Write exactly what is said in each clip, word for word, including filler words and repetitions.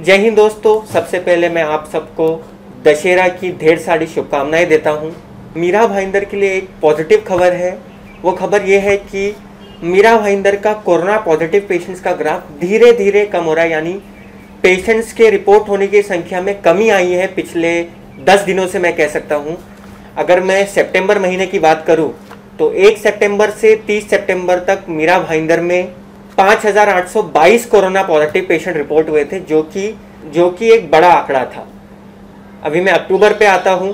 जय हिंद दोस्तों, सबसे पहले मैं आप सबको दशहरा की ढेर सारी शुभकामनाएं देता हूं। मीरा भाईंदर के लिए एक पॉजिटिव खबर है। वो खबर ये है कि मीरा भाईंदर का कोरोना पॉजिटिव पेशेंट्स का ग्राफ धीरे धीरे कम हो रहा है, यानी पेशेंट्स के रिपोर्ट होने की संख्या में कमी आई है पिछले दस दिनों से मैं कह सकता हूँ। अगर मैं सेप्टेम्बर महीने की बात करूँ तो एक सेप्टेम्बर से तीस सेप्टेम्बर तक मीरा भाईंदर में पाँच हज़ार आठ सौ बाईस कोरोना पॉजिटिव पेशेंट रिपोर्ट हुए थे, जो कि जो कि एक बड़ा आंकड़ा था। अभी मैं अक्टूबर पे आता हूँ।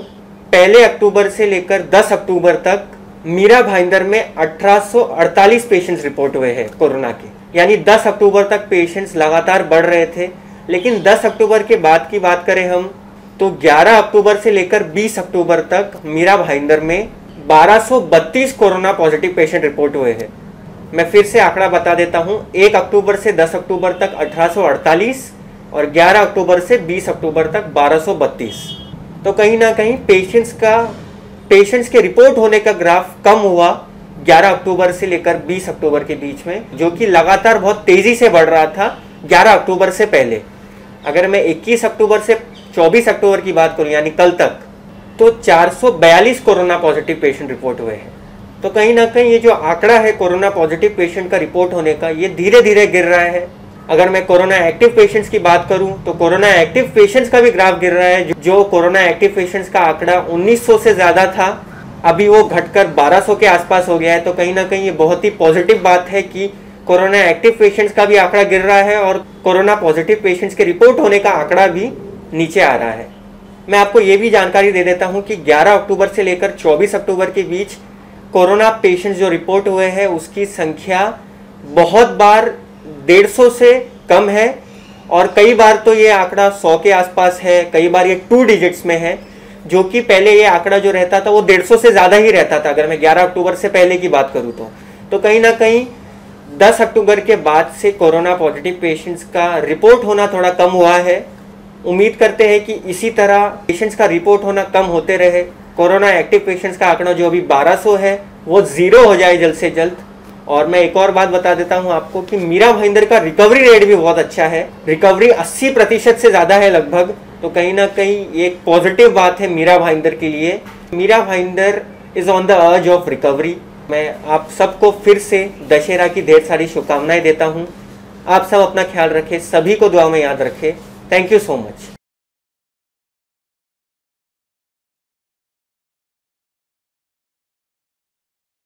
पहले अक्टूबर से लेकर दस अक्टूबर तक मीरा भाईंदर में अठारह सौ अड़तालीस पेशेंट्स रिपोर्ट हुए हैं कोरोना के, यानी दस अक्टूबर तक पेशेंट्स लगातार बढ़ रहे थे। लेकिन दस अक्टूबर के बाद की बात करें हम तो ग्यारह अक्टूबर से लेकर बीस अक्टूबर तक मीरा भाईंदर में बारह सौ बत्तीस कोरोना पॉजिटिव पेशेंट रिपोर्ट हुए हैं। मैं फिर से आंकड़ा बता देता हूं, एक अक्टूबर से दस अक्टूबर तक अठारह सौ अड़तालीस और ग्यारह अक्टूबर से बीस अक्टूबर तक बारह सौ बत्तीस। तो कहीं ना कहीं पेशेंट्स का पेशेंट्स के रिपोर्ट होने का ग्राफ कम हुआ ग्यारह अक्टूबर से लेकर बीस अक्टूबर के बीच में, जो कि लगातार बहुत तेज़ी से बढ़ रहा था ग्यारह अक्टूबर से पहले। अगर मैं इक्कीस अक्टूबर से चौबीस अक्टूबर की बात करूँ, यानी कल तक, तो चार सौ बयालीस कोरोना पॉजिटिव पेशेंट रिपोर्ट हुए हैं। तो कहीं ना कहीं ये जो आंकड़ा है कोरोना पॉजिटिव पेशेंट का रिपोर्ट होने का, ये धीरे धीरे गिर रहा है। अगर मैं कोरोना एक्टिव पेशेंट्स की बात करूं तो कोरोना एक्टिव पेशेंट्स का भी ग्राफ गिर रहा है। जो कोरोना एक्टिव पेशेंट्स का आंकड़ा उन्नीस सौ से ज़्यादा था, अभी वो घटकर बारह सौ के आसपास हो गया है। तो कहीं ना कहीं ये बहुत ही पॉजिटिव बात है कि कोरोना एक्टिव पेशेंट्स का भी आंकड़ा गिर रहा है और कोरोना पॉजिटिव पेशेंट्स के रिपोर्ट होने का आंकड़ा भी नीचे आ रहा है। मैं आपको ये भी जानकारी दे देता हूँ कि ग्यारह अक्टूबर से लेकर चौबीस अक्टूबर के बीच कोरोना पेशेंट्स जो रिपोर्ट हुए हैं उसकी संख्या बहुत बार डेढ़ सौ से कम है और कई बार तो ये आंकड़ा सौ के आसपास है, कई बार ये टू डिजिट्स में है। जो कि पहले ये आंकड़ा जो रहता था वो डेढ़ सौ से ज़्यादा ही रहता था, अगर मैं ग्यारह अक्टूबर से पहले की बात करूँ तो तो कहीं ना कहीं दस अक्टूबर के बाद से कोरोना पॉजिटिव पेशेंट्स का रिपोर्ट होना थोड़ा कम हुआ है। उम्मीद करते हैं कि इसी तरह पेशेंट्स का रिपोर्ट होना कम होते रहे, कोरोना एक्टिव पेशेंट्स का आंकड़ा जो अभी बारह सौ है वो ज़ीरो हो जाए जल्द से जल्द। और मैं एक और बात बता देता हूं आपको कि मीरा भाईंदर का रिकवरी रेट भी बहुत अच्छा है, रिकवरी अस्सी प्रतिशत से ज़्यादा है लगभग। तो कहीं ना कहीं एक पॉजिटिव बात है मीरा भाईंदर के लिए। Mira Bhayandar is on the verge of recovery. मैं आप सबको फिर से दशहरा की ढेर सारी शुभकामनाएँ देता हूँ। आप सब अपना ख्याल रखें, सभी को दुआ में याद रखें। Thank you so much.